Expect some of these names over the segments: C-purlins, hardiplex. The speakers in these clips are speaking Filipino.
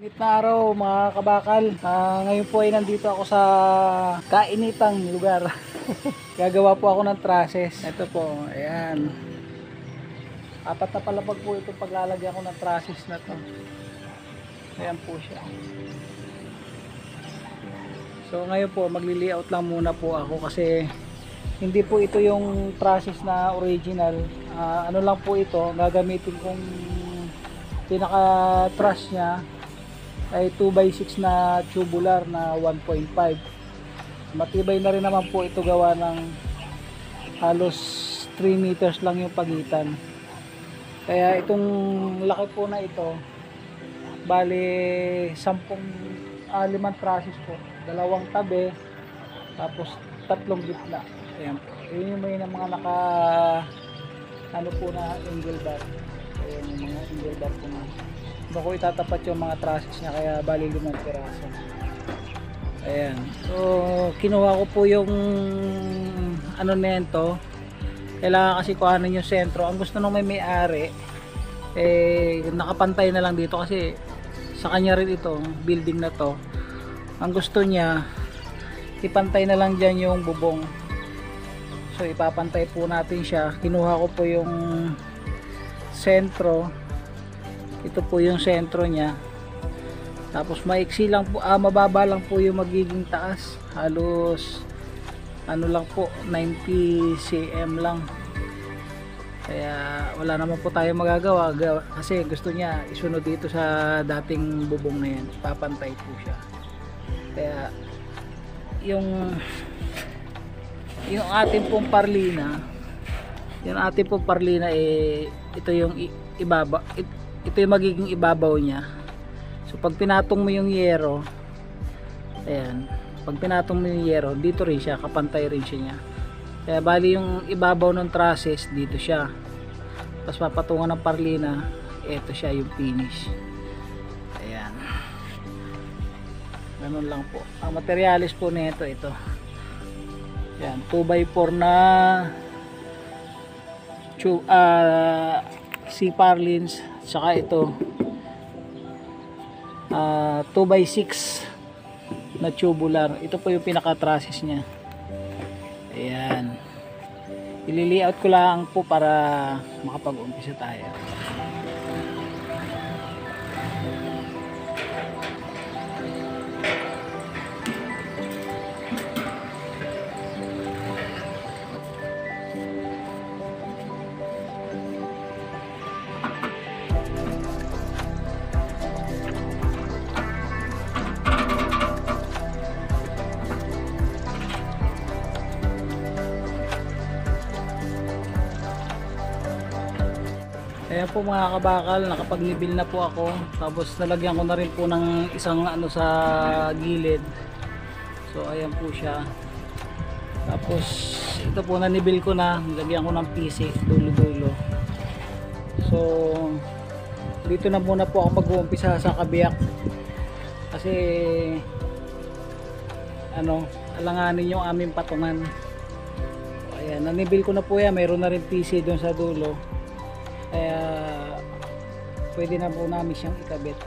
Init na araw mga kabakal. Ngayon po ay nandito ako sa kainitang lugar. Gagawa po ako ng trusses. Ito po, ayan. Apat na palapag po ito paglalagyan ko ng trusses na to. Ayan po siya. So ngayon po magli-layout lang muna po ako kasi hindi po ito yung trusses na original. Ano lang po ito, gagamitin kong pinaka-truss niya ay 2x6 na tubular na 1.5. Matibay na rin naman po ito, gawa ng halos 3 meters lang yung pagitan. Kaya itong laki po na ito, bali 5 trusses po, 2 tabi tapos 3 gitna. Ayan po, yun yung may mga naka ano po na angle bar. Ayan yung mga angle bar po na bako itatapat yung mga trusses niya, kaya bali 5 piraso. Ayan. So kinuha ko po yung ano nito. Kailangan kasi kuhanin yung sentro. Ang gusto nung may-ari eh nakapantay na lang dito kasi sa kanya rin itong building na to. Ang gusto niya ipantay na lang diyan yung bubong. So ipapantay po natin siya. Kinuha ko po yung sentro. Ito po yung sentro niya. Tapos maiksi lang po, mababa lang po yung magiging taas. Halos ano lang po, 90 cm lang. Kaya wala naman po tayo magagawa kasi gusto niya isunod dito sa dating bubong na yan. Papantay po siya. Kaya yung ating pong parlina, eh ito yung ibaba. Ito yung magiging ibabaw niya. So pag pinatong mo yung yero, ayan, pag pinatong mo yung yero, dito rin siya, kapantay rin siya niya. Kaya bali yung ibabaw ng trusses, dito siya. Tapos papatungan ng parlina, eto siya yung finish. Ayan. Ganun lang po. Ang materyales po nito, ito. Ayan, 2x4 na C-purlins. Tsaka ito 2x6 na tubular. Ito po yung pinaka-trusses niya. Ayan. Ili-layout ko lang po para makapag-umpisa tayo. Ayan po mga kabakal, nakapag-nibil na po ako. Tapos nalagyan ko na rin po ng isang ano sa gilid. So ayan po siya. Tapos ito po nanibil ko na, nilagyan ko ng PC dulo-dulo. So dito na muna po ako mag-uumpisa sa kabiyak. Kasi ano, alanganin yung aming patungan. So, ayan, nanibil ko na po yan, mayroon na rin PC doon sa dulo. Kaya pwede na po namin siyang ikabit.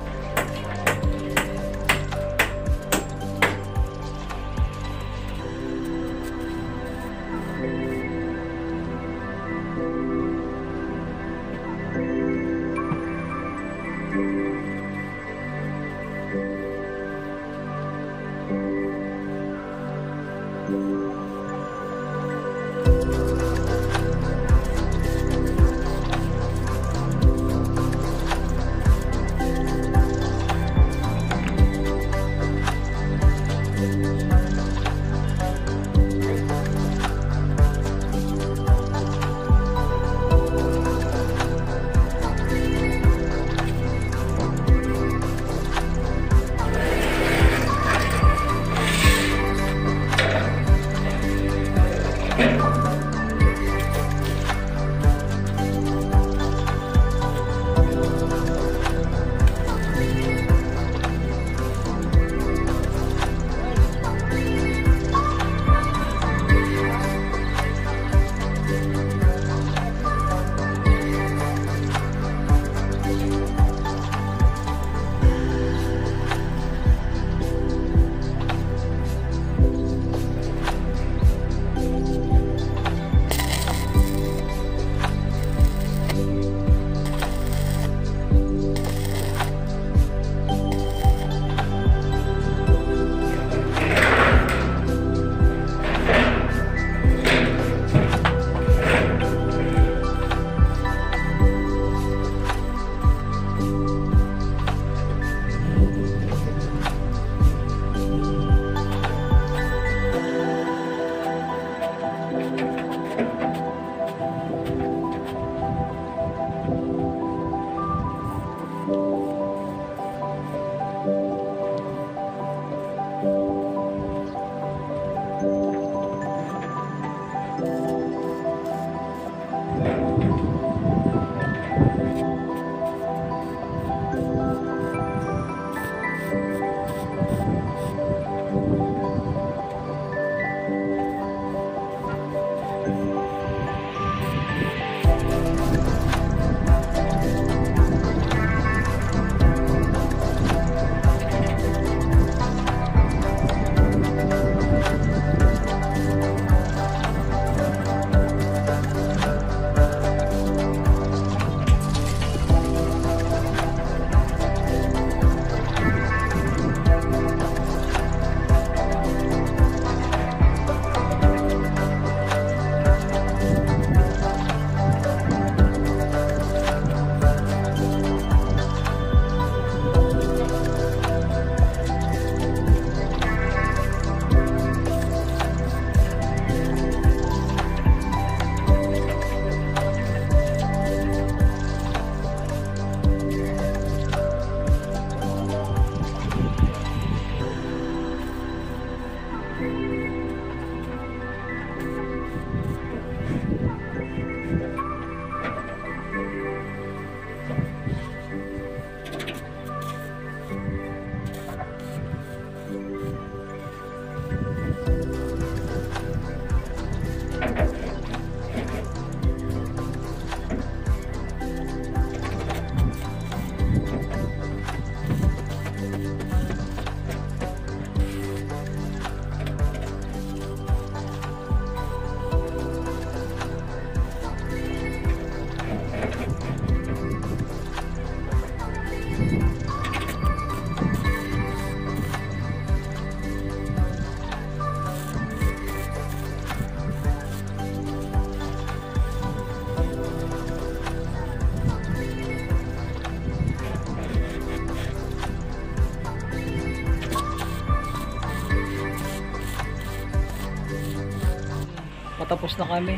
patapos na kami.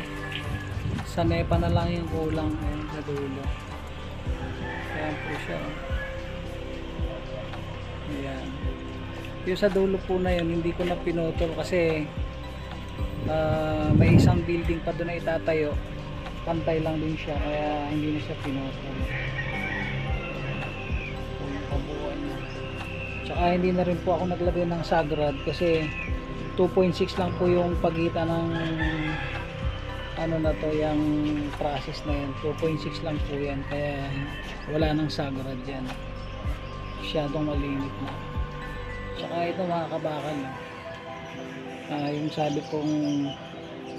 Sanay pa na lang yung kulang ayun sa dulo. Ayan po siya. Ayan. Yung sa dulo po na yun, hindi ko na pinutol kasi may isang building pa doon na itatayo. Pantay lang din siya kaya hindi na siya pinutol. Tsaka hindi na rin po ako naglagay ng sagrad kasi 2.6 lang po yung pagitan ng ano na to, yung process na yan. 2.6 lang po yan kaya wala nang sagrad yan, masyadong malimit na. Tsaka ito mga kabakan, yung sabi kong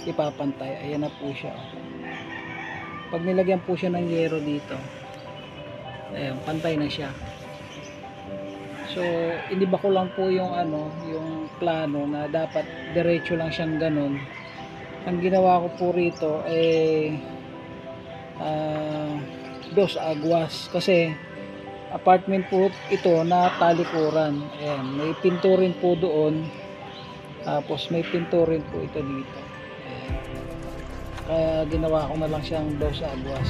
ipapantay, ayan na po siya. Pag nilagyan po siya ng yero dito, ayan, pantay na siya. So, iniba ko lang po yung ano, yung plano na dapat diretso lang siyang ganun. Ang ginawa ko po rito ay dos aguas kasi apartment po ito na talikuran. Ayan, may pinto rin po doon. Tapos may pinto rin po ito dito. Ayan. Kaya ginawa ko na lang siyang dos aguas.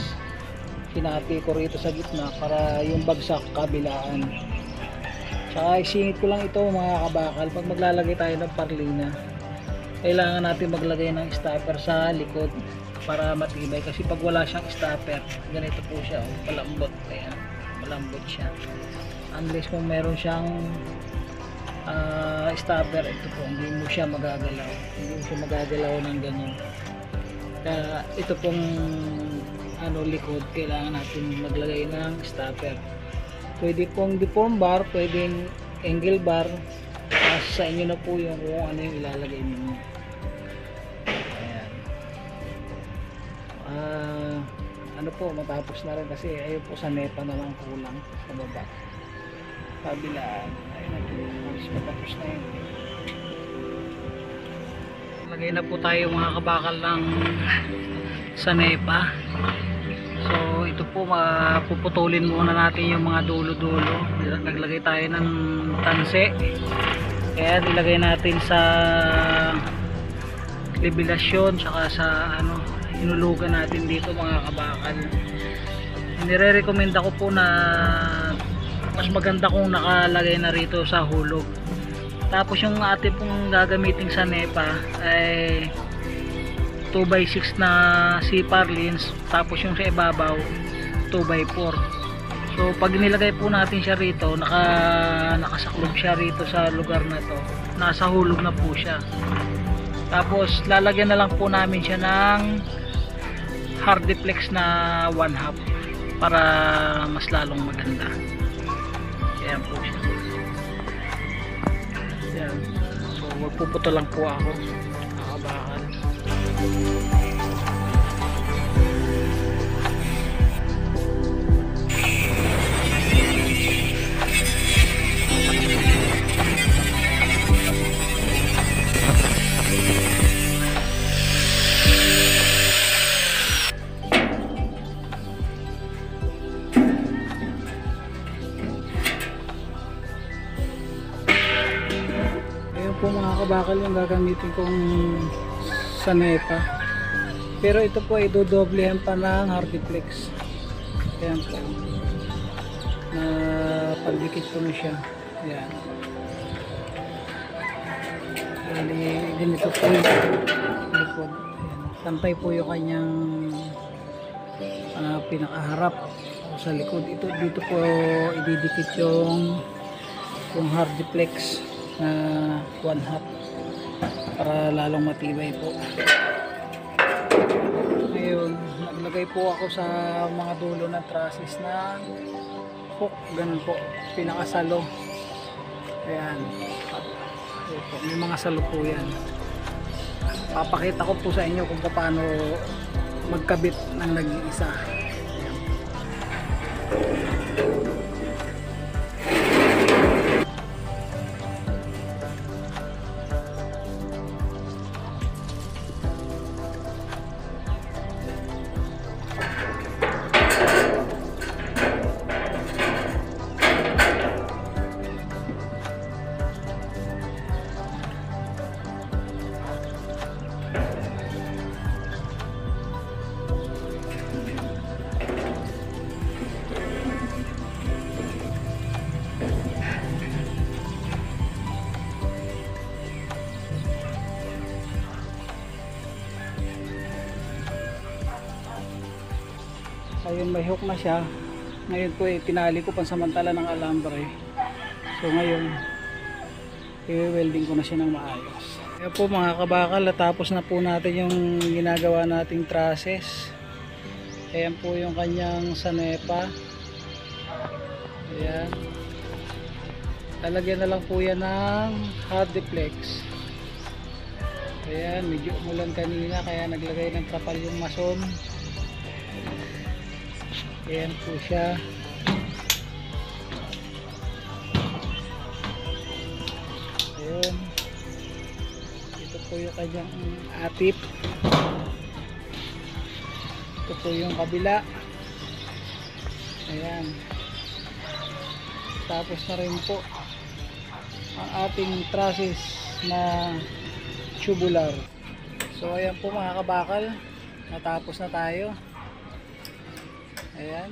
Hinati ko rito sa gitna para yung bagsak kabilaan. Tsaka isingit ko lang ito mga kabakal. Pag maglalagay tayo ng parlina, kailangan natin maglagay ng stopper sa likod para matibay, kasi pag wala siyang stopper, ganito po siya, malambot. Ayan, malambot siya. Unless kung meron siyang stopper, ito po, hindi mo siya magagalaw, hindi mo siya magagalaw ng ganyan. Kaya ito pong ano, likod, kailangan natin maglagay ng stopper. Pwede pong deform bar, pwedeng angle bar. Sa inyo na po yung kung ano yung ilalagay ninyo. Ayan. Ano po, matapos na rin kasi ayun po sa nepa na lang kulang sa baba. Kabilaan. Ayun na po, matapos na yun. Lagay na po tayo mga kabakal ng sa nepa. So ito po, mapuputulin muna natin yung mga dulo-dulo. Naglagay tayo ng tanse. Kaya nilagay natin sa libelasyon saka sa ano, hinulugan natin dito mga kabakal. Nire-recommenda ko po na mas maganda kung nakalagay na rito sa hulog. Tapos yung atin pong gagamitin sa nepa ay 2x6 na C-purlins, tapos yung sa ibabaw 2x4. So pag nilagay po natin siya rito, nakasaklog siya rito sa lugar na to, nasa hulog na po siya. Tapos lalagyan na lang po namin siya ng hardiplex na 1/2 para mas lalong maganda. Ayan po siya. Ayan. So magpuputo lang po ako nakabahan. Ayun po mga kabakal yung gagamitin kong sa nepa. Pero ito po ay dodoblehan pa ng hardiplex. Ayan po. Napagdikit po na siya. Ayan. Ganito po yung likod. Tantay po yung kanyang pinakaharap sa likod. Ito, dito po ididikit yung hardiplex na 1/2. Para lalong matibay po. Ngayon, naglagay po ako sa mga dulo na trusses na hook, ganun po, pinakasalo. Ayan. Ayan po, may mga salo po yan. Papakita ko po sa inyo kung paano magkabit ng nag-iisa. Ayan. Ayun, may hook na siya. Ngayon po tinali ko pansamantala ng alambre. So ngayon i-welding ko na siya ng maayos. Kaya po mga kabakal, natapos na po natin yung ginagawa nating trusses. Ayan po yung kanyang sanepa. Ayan. Lalagyan na lang po yan ng hot deflex. Ayan, medyo umulan kanina kaya naglagay ng kapal yung mason. Ayan po siya. Ayan. Ito po yung kanyang atip. Ito po yung kabila. Ayan. Tapos na rin po ang ating trusses na tubular. So ayan po mga kabakal, natapos na tayo. Ayan.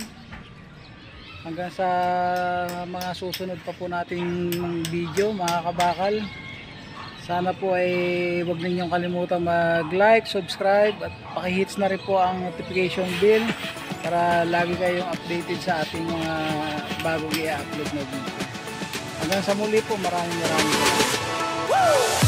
Hanggang sa mga susunod pa po nating video mga kabakal. Sana po ay huwag ninyong kalimutan mag-like, subscribe at pakihits na rin po ang notification bell para lagi kayong updated sa ating mga bagong i-upload na video. Hanggang sa muli po, maraming maraming. Woo!